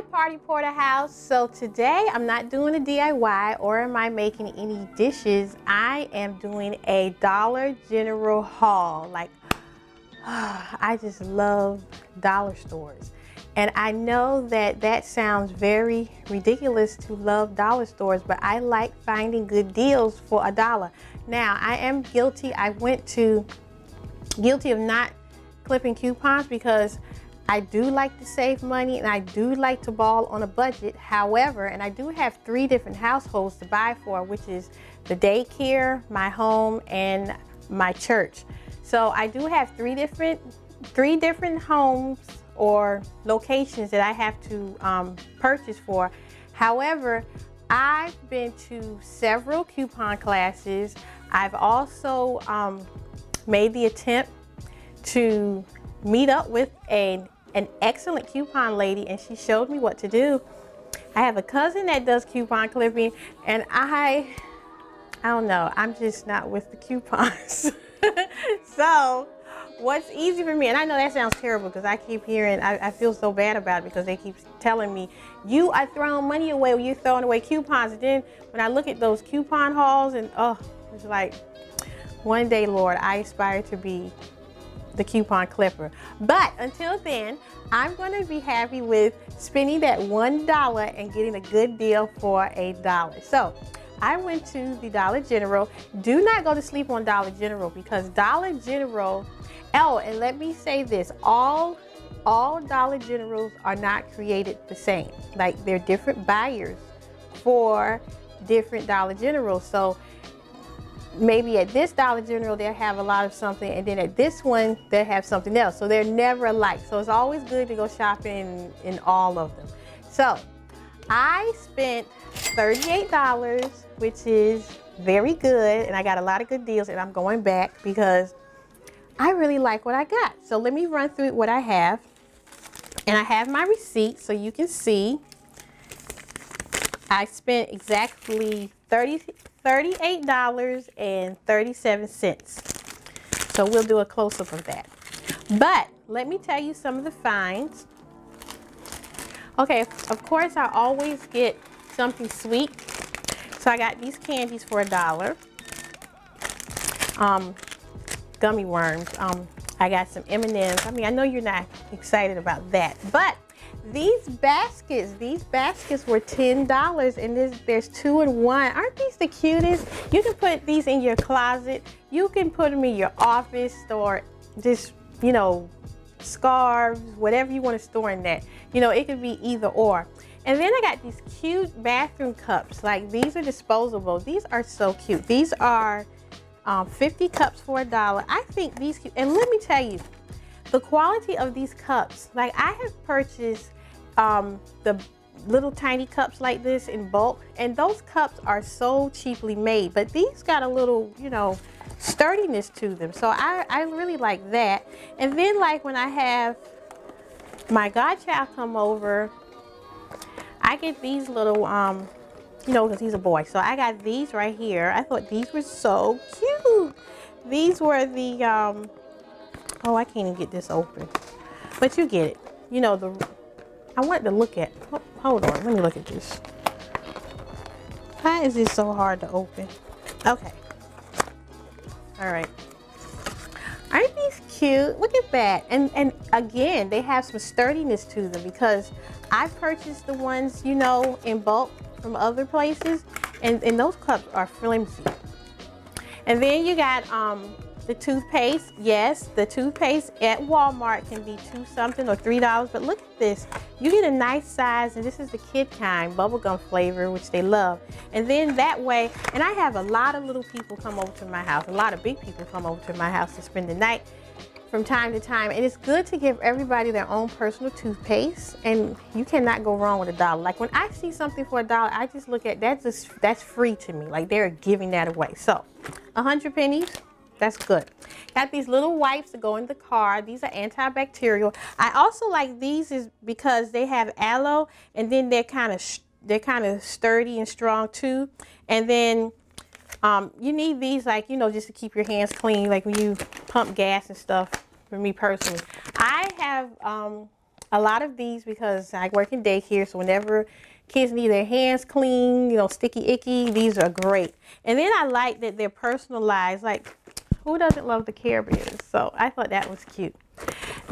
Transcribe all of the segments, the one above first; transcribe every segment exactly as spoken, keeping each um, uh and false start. my party porterhouse. So today I'm not doing a D I Y or am I making any dishes. I am doing a Dollar General haul. Like, oh, I just love dollar stores. And I know that that sounds very ridiculous to love dollar stores, but I like finding good deals for a dollar. Now, I am guilty. I went to guilty of not clipping coupons because I do like to save money and I do like to ball on a budget. However, and I do have three different households to buy for, which is the daycare, my home, and my church. So I do have three different, three different homes or locations that I have to um, purchase for. However, I've been to several coupon classes. I've also um, made the attempt to meet up with a an excellent coupon lady, and she showed me what to do. I have a cousin that does coupon clipping, and I, I don't know, I'm just not with the coupons. So what's easy for me, and I know that sounds terrible because I keep hearing, I, I feel so bad about it because they keep telling me, you are throwing money away when you're throwing away coupons. And then when I look at those coupon hauls, and oh, it's like, one day, Lord, I aspire to be the coupon clipper. But until then, I'm going to be happy with spending that one dollar and getting a good deal for a dollar. So I went to the Dollar General. Do not go to sleep on Dollar General, because Dollar General, oh, and let me say this, all all Dollar Generals are not created the same. Like, they're different buyers for different Dollar Generals. So maybe at this Dollar General they'll have a lot of something, and then at this one they'll have something else. So they're never alike. So it's always good to go shopping in, in all of them. So I spent thirty-eight dollars, which is very good, and I got a lot of good deals, and I'm going back because I really like what I got. So let me run through what I have. And I have my receipt, so you can see I spent exactly thirty-eight dollars and thirty-seven cents. So we'll do a close-up of that. But let me tell you some of the finds. Okay, of course I always get something sweet. So I got these candies for a dollar. Um, gummy worms. Um, I got some M and M's. I mean, I know you're not excited about that, but these baskets, these baskets were ten dollars, and this, there's two in one. Aren't these the cutest? You can put these in your closet. You can put them in your office, or just, you know, scarves, whatever you want to store in that. You know, it could be either or. And then I got these cute bathroom cups. Like, these are disposable. These are so cute. These are um, fifty cups for a dollar. I think these cute. And let me tell you, the quality of these cups, like, I have purchased um, the little tiny cups like this in bulk, and those cups are so cheaply made, but these got a little, you know, sturdiness to them. So I, I really like that. And then, like, when I have my godchild come over, I get these little, um, you know, because he's a boy. So I got these right here. I thought these were so cute. These were the, um, oh, I can't even get this open, but you get it. You know, the I wanted to look at, oh, hold on, let me look at this. Why is this so hard to open? Okay. All right. Aren't these cute? Look at that. And, and again, they have some sturdiness to them, because I purchased the ones, you know, in bulk from other places, and, and those cups are flimsy. And then you got, um, the toothpaste. Yes, the toothpaste at Walmart can be two something or three dollars. But look at this. You get a nice size, and this is the kid kind, bubblegum flavor, which they love. And then that way, and I have a lot of little people come over to my house. A lot of big people come over to my house to spend the night from time to time. And it's good to give everybody their own personal toothpaste. And you cannot go wrong with a dollar. Like, when I see something for a dollar, I just look at that's just that's free to me. Like, they're giving that away. So a hundred pennies. That's good. Got these little wipes to go in the car. These are antibacterial. I also like these is because they have aloe, and then they're kind of they're kind of sturdy and strong too. And then um, you need these, like, you know, just to keep your hands clean, like when you pump gas and stuff. For me personally, I have um, a lot of these because I work in daycare, so whenever kids need their hands clean, you know, sticky icky, these are great. And then I like that they're personalized. Like, who doesn't love the Care Bears? So I thought that was cute.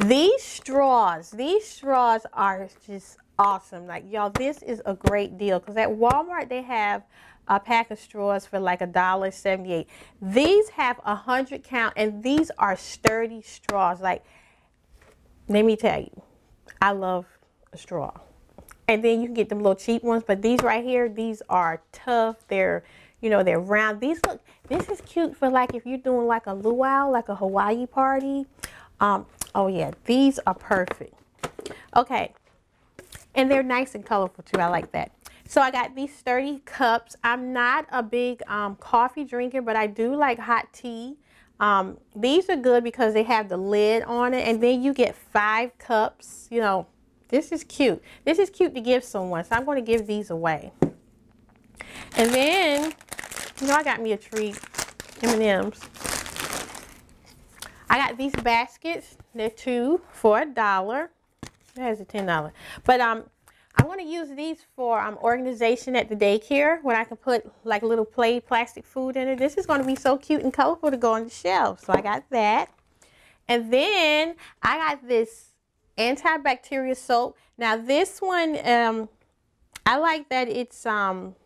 These straws, these straws are just awesome. Like, y'all, this is a great deal because at Walmart they have a pack of straws for like a dollar seventy-eight. These have a hundred count, and these are sturdy straws. Like, let me tell you, I love a straw. And then you can get them little cheap ones, but these right here, these are tough. They're, you know, they're round. These look, this is cute for like if you're doing like a luau, like a Hawaii party. Um, oh yeah, these are perfect. Okay, and they're nice and colorful too. I like that. So I got these sturdy cups. I'm not a big um, coffee drinker, but I do like hot tea. Um, these are good because they have the lid on it, and then you get five cups. You know, this is cute. This is cute to give someone, so I'm going to give these away. And then, you know, I got me a treat, M and M's. I got these baskets. They're two for a dollar. That's a ten dollar. But um, I'm going to use these for um organization at the daycare when I can put like little play plastic food in it. This is going to be so cute and colorful to go on the shelf. So I got that. And then I got this antibacterial soap. Now this one, um, I like that it's um.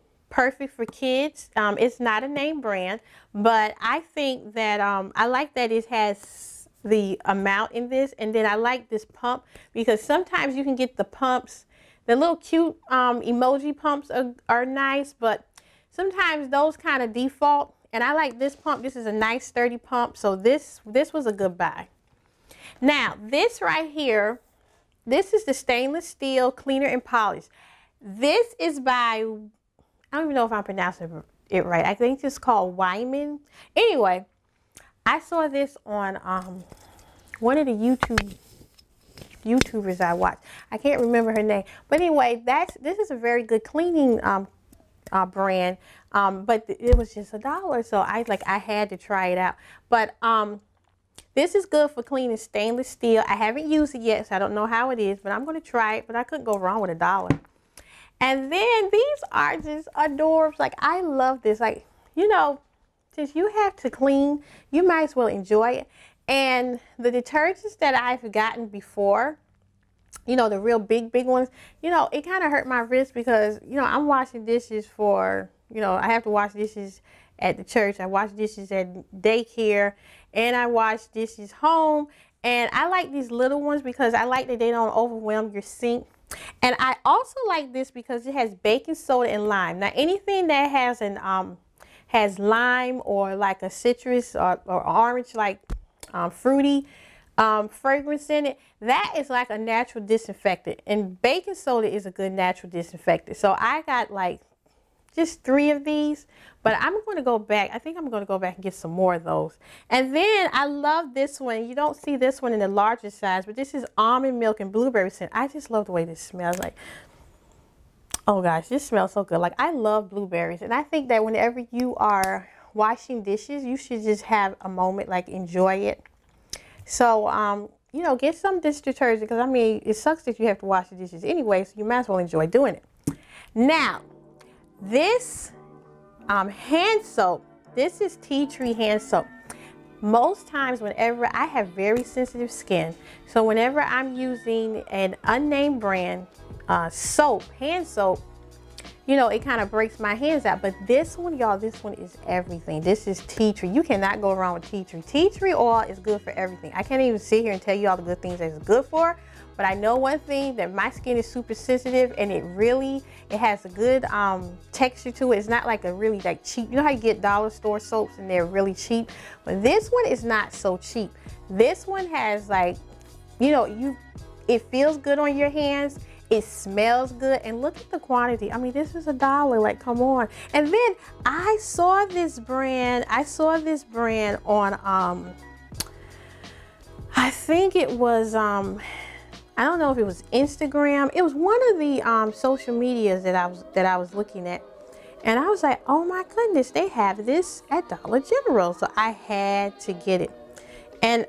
perfect for kids. Um, it's not a name brand, but I think that um, I like that it has the amount in this, and then I like this pump because sometimes you can get the pumps, the little cute um, emoji pumps are, are nice, but sometimes those kind of default, and I like this pump. This is a nice sturdy pump, so this this was a good buy. Now this right here, this is the stainless steel cleaner and polish. This is by, I don't even know if I'm pronouncing it right. I think it's called Wyman. Anyway, I saw this on um, one of the YouTube YouTubers I watched. I can't remember her name. But anyway, that's this is a very good cleaning um, uh, brand. Um, but it was just a dollar, so I like I had to try it out. But um, this is good for cleaning stainless steel. I haven't used it yet, so I don't know how it is. But I'm going to try it. But I couldn't go wrong with a dollar. And then these are just adorbs. Like, I love this. Like, you know, since you have to clean, you might as well enjoy it. And the detergents that I've gotten before, you know, the real big, big ones, you know, it kind of hurt my wrist because, you know, I'm washing dishes for, you know, I have to wash dishes at the church. I wash dishes at daycare, and I wash dishes home. And I like these little ones because I like that they don't overwhelm your sink. And I also like this because it has baking soda and lime. Now, anything that has an um has lime or like a citrus or, or orange, like um, fruity um, fragrance in it, that is like a natural disinfectant. And baking soda is a good natural disinfectant. So I got like just three of these, but I'm going to go back. I think I'm going to go back and get some more of those. And then I love this one. You don't see this one in the larger size, but this is almond milk and blueberry scent. I just love the way this smells. Like, oh gosh, this smells so good. Like, I love blueberries. And I think that whenever you are washing dishes, you should just have a moment, like enjoy it. So, um, you know, get some dish detergent because I mean, it sucks that you have to wash the dishes anyway, so you might as well enjoy doing it. Now, this um, hand soap, this is tea tree hand soap. Most times whenever I have very sensitive skin, so whenever I'm using an unnamed brand uh, soap, hand soap, you know, it kind of breaks my hands out. But this one, y'all, this one is everything. This is tea tree. You cannot go wrong with tea tree. Tea tree oil is good for everything. I can't even sit here and tell you all the good things that it's good for. But I know one thing, that my skin is super sensitive, and it really, it has a good um, texture to it. It's not like a really like cheap, you know how you get dollar store soaps and they're really cheap? But this one is not so cheap. This one has like, you know, you, it feels good on your hands. It smells good, and look at the quantity. I mean, this is a dollar, like, come on. And then I saw this brand, I saw this brand on, um, I think it was, um, I don't know if it was Instagram. It was one of the um, social medias that I was that I was looking at, and I was like, oh my goodness, they have this at Dollar General, so I had to get it. And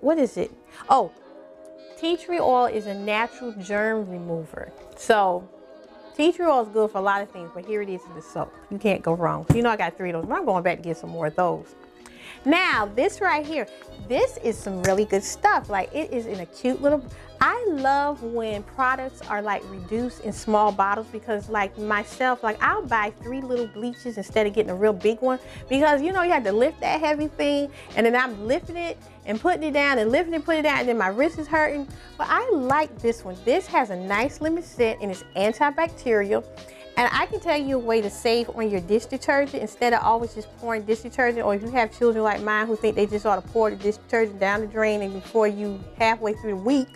what is it? Oh, tea tree oil is a natural germ remover. So tea tree oil is good for a lot of things, but here it is in the soap. You can't go wrong. You know I got three of those, but I'm going back to get some more of those. Now, this right here, this is some really good stuff. Like, it is in a cute little, I love when products are like reduced in small bottles, because like myself, like I'll buy three little bleaches instead of getting a real big one, because you know, you have to lift that heavy thing, and then I'm lifting it and putting it down and lifting and putting it down, and then my wrist is hurting. But I like this one. This has a nice lemon scent and it's antibacterial. And I can tell you a way to save on your dish detergent instead of always just pouring dish detergent, or if you have children like mine who think they just ought to pour the dish detergent down the drain, and before you halfway through the week,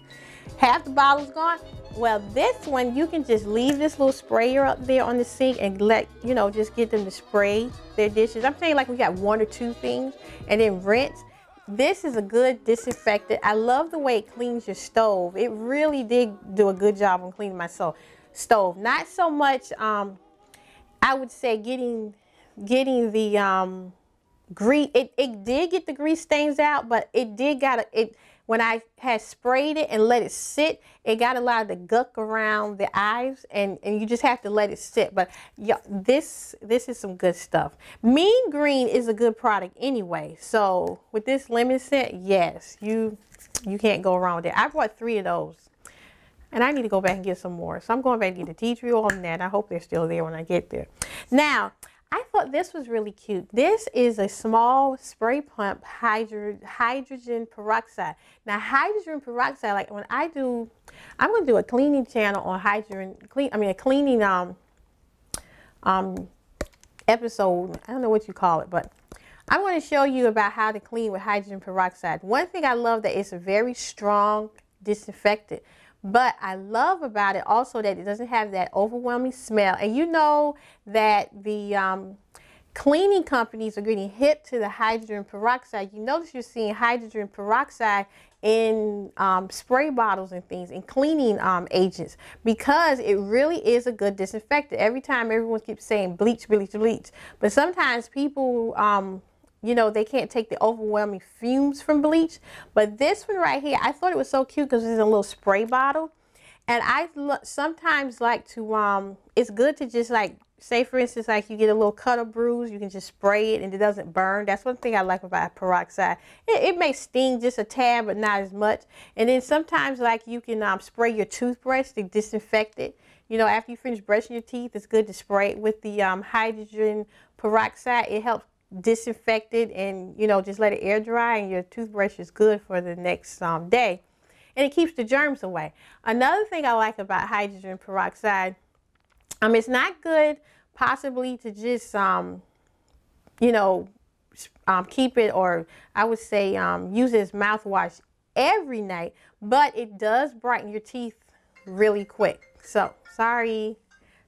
half the bottle's gone. Well, this one, you can just leave this little sprayer up there on the sink and let, you know, just get them to spray their dishes. I'm saying like we got one or two things and then rinse. This is a good disinfectant. I love the way it cleans your stove. It really did do a good job on cleaning my stove. Stove, not so much. Um, I would say getting, getting the um, grease. It, it did get the grease stains out, but it did got it when I had sprayed it and let it sit. It got a lot of the guck around the eyes, and and you just have to let it sit. But yeah, this this is some good stuff. Mean Green is a good product anyway. So with this lemon scent, yes, you you can't go wrong with it. I bought three of those. And I need to go back and get some more. So I'm going back to get the tea tree oil and that. I hope they're still there when I get there. Now, I thought this was really cute. This is a small spray pump hydro, hydrogen peroxide. Now, hydrogen peroxide, like when I do, I'm going to do a cleaning channel on hydrogen, clean, I mean a cleaning um, um, episode. I don't know what you call it, but I want to show you about how to clean with hydrogen peroxide. One thing I love that it's a very strong disinfectant. But I love about it also that it doesn't have that overwhelming smell. And you know that the um, cleaning companies are getting hip to the hydrogen peroxide. You notice you're seeing hydrogen peroxide in um, spray bottles and things, and cleaning um, agents, because it really is a good disinfectant. Every time everyone keeps saying bleach, bleach, bleach. But sometimes people... Um, you know, they can't take the overwhelming fumes from bleach. But this one right here, I thought it was so cute because it's a little spray bottle. And I sometimes like to, um, it's good to just like, say for instance, like you get a little cut or bruise, you can just spray it and it doesn't burn. That's one thing I like about peroxide. It, it may sting just a tad, but not as much. And then sometimes like you can um, spray your toothbrush to disinfect it. You know, after you finish brushing your teeth, it's good to spray it with the um, hydrogen peroxide. It helps disinfect it, and you know, just let it air dry, and your toothbrush is good for the next um, day, and it keeps the germs away. Another thing I like about hydrogen peroxide, um it's not good possibly to just um you know um keep it, or I would say um use it as mouthwash every night, but it does brighten your teeth really quick. So sorry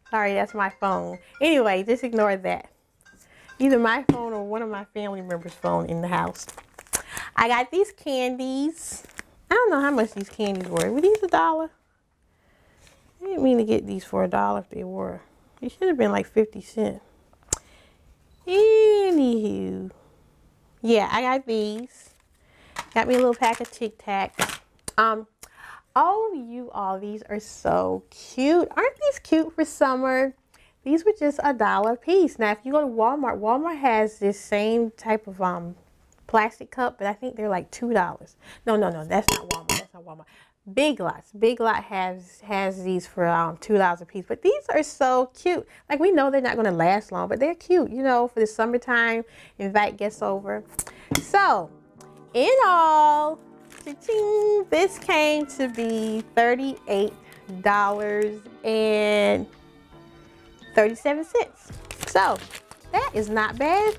sorry that's my phone. Anyway, just ignore that. Either my phone or one of my family members' phone in the house. I got these candies. I don't know how much these candies were. Were these a dollar? I didn't mean to get these for a dollar if they were. They should have been like fifty cents. Anywho. Yeah, I got these. Got me a little pack of Tic Tacs. Um, oh, you all, these are so cute. Aren't these cute for summer? These were just a dollar a piece. Now, if you go to Walmart, Walmart has this same type of um, plastic cup, but I think they're like two dollars. No, no, no, that's not Walmart. That's not Walmart. Big Lots. Big Lot has has these for um, two dollars a piece, but these are so cute. Like, we know they're not going to last long, but they're cute, you know, for the summertime, invite guests over. So, in all, cha-ching, this came to be thirty-eight dollars and thirty-seven cents. So that is not bad.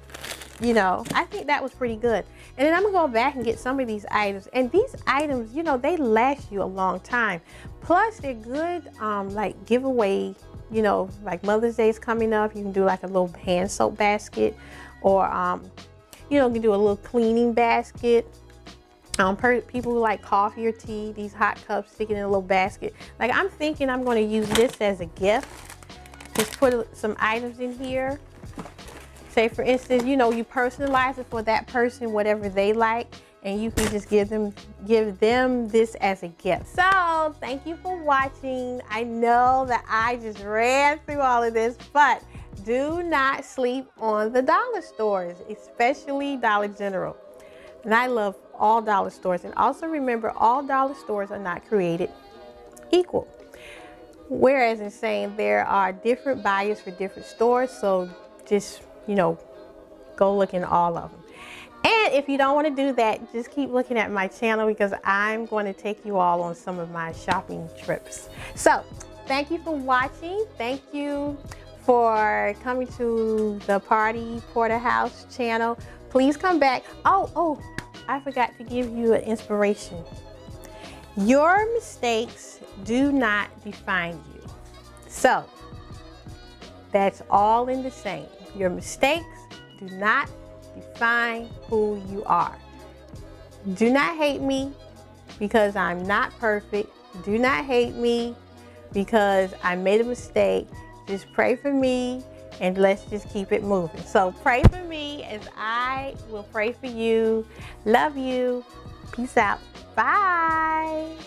You know, I think that was pretty good. And then I'm gonna go back and get some of these items, and these items, you know, they last you a long time. Plus they're good um like giveaway, you know, like Mother's Day is coming up, you can do like a little hand soap basket, or um you know, you can do a little cleaning basket. Um, per, people who like coffee or tea, these hot cups, stick it in a little basket. Like, I'm thinking I'm going to use this as a gift. Just put some items in here. Say for instance, you know, you personalize it for that person, whatever they like. and you can just give them give them this as a gift. So thank you for watching. I know that I just ran through all of this, but do not sleep on the dollar stores, especially Dollar General. And I love all dollar stores. And also remember, all dollar stores are not created equal. Whereas in saying there are different buyers for different stores, so just, you know, go look in all of them. And if you don't want to do that, just keep looking at my channel, because I'm going to take you all on some of my shopping trips. So thank you for watching. Thank you for coming to the Party Porterhouse channel. Please come back. Oh, oh, I forgot to give you an inspiration. Your mistakes do not define you. So that's all in the same. Your mistakes do not define who you are. Do not hate me because I'm not perfect. Do not hate me because I made a mistake. Just pray for me, and let's just keep it moving. So pray for me as I will pray for you. Love you. Peace out. Bye.